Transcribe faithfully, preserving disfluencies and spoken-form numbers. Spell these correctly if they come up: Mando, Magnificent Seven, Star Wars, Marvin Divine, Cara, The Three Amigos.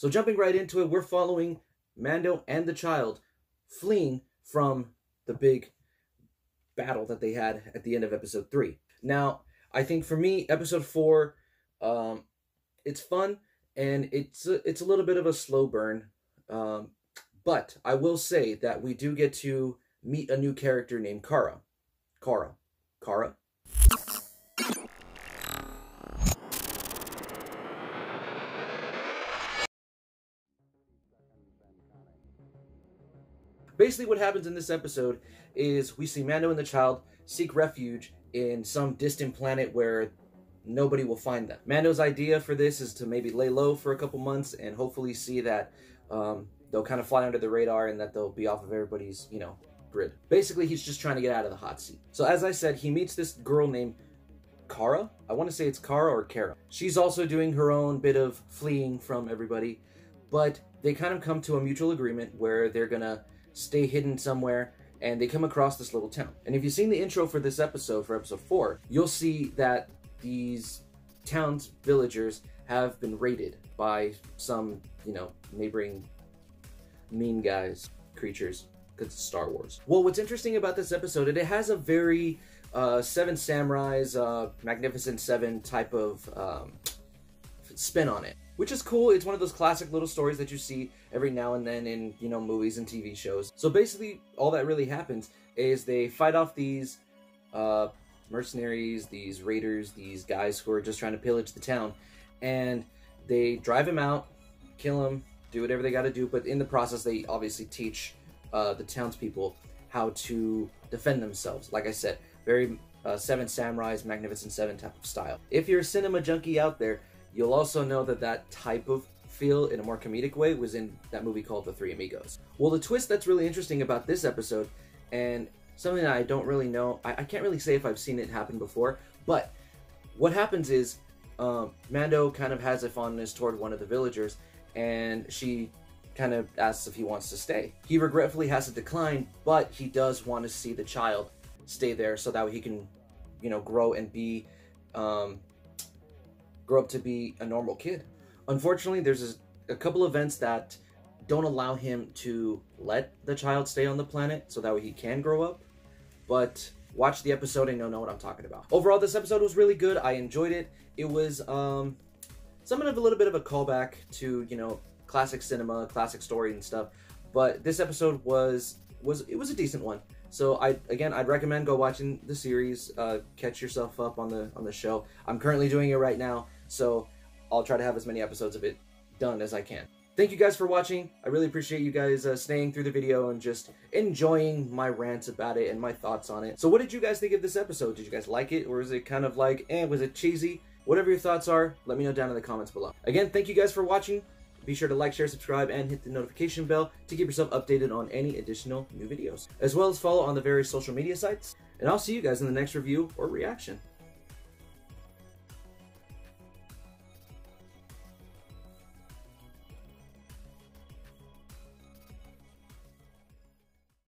So jumping right into it, we're following Mando and the child fleeing from the big battle that they had at the end of episode three. Now, I think for me, episode four, um, it's fun and it's a, it's a little bit of a slow burn. Um, but I will say that we do get to meet a new character named Cara. Cara. Cara. Basically what happens in this episode is we see Mando and the child seek refuge in some distant planet where nobody will find them. Mando's idea for this is to maybe lay low for a couple months and hopefully see that um, they'll kind of fly under the radar and that they'll be off of everybody's, you know, grid. Basically, he's just trying to get out of the hot seat. So as I said, he meets this girl named Cara. I want to say it's Cara or Cara. She's also doing her own bit of fleeing from everybody, but they kind of come to a mutual agreement where they're going to stay hidden somewhere, and they come across this little town. And if you've seen the intro for this episode, for episode four, you'll see that these town's villagers have been raided by some, you know, neighboring mean guys, creatures, because it's Star Wars. Well, what's interesting about this episode, it has a very uh, Seven Samurai's, uh, Magnificent Seven type of um, spin on it, which is cool. It's one of those classic little stories that you see every now and then in, you know, movies and T V shows. So basically, all that really happens is they fight off these uh, mercenaries, these raiders, these guys who are just trying to pillage the town, and they drive him out, kill him, do whatever they gotta do, but in the process, they obviously teach uh, the townspeople how to defend themselves. Like I said, very uh, Seven Samurai's, Magnificent Seven type of style. If you're a cinema junkie out there, you'll also know that that type of feel in a more comedic way was in that movie called The Three Amigos. Well, the twist that's really interesting about this episode, and something that I don't really know, I, I can't really say if I've seen it happen before, but what happens is um, Mando kind of has a fondness toward one of the villagers, and she kind of asks if he wants to stay. He regretfully has to decline, but he does want to see the child stay there so that way he can, you know, grow and be... Um, grow up to be a normal kid. Unfortunately, there's a, a couple events that don't allow him to let the child stay on the planet so that way he can grow up, but watch the episode and you'll know what I'm talking about. Overall, this episode was really good. I enjoyed it. It was um, somewhat of a little bit of a callback to, you know, classic cinema, classic story and stuff, but this episode was, was it was a decent one. So I again, I'd recommend go watching the series, uh, catch yourself up on the on the show. I'm currently doing it right now, so I'll try to have as many episodes of it done as I can. Thank you guys for watching. I really appreciate you guys uh, staying through the video and just enjoying my rants about it and my thoughts on it. So what did you guys think of this episode? Did you guys like it? Or is it kind of like, eh, was it cheesy? Whatever your thoughts are, let me know down in the comments below. Again, thank you guys for watching. Be sure to like, share, subscribe, and hit the notification bell to keep yourself updated on any additional new videos, as well as follow on the various social media sites. And I'll see you guys in the next review or reaction.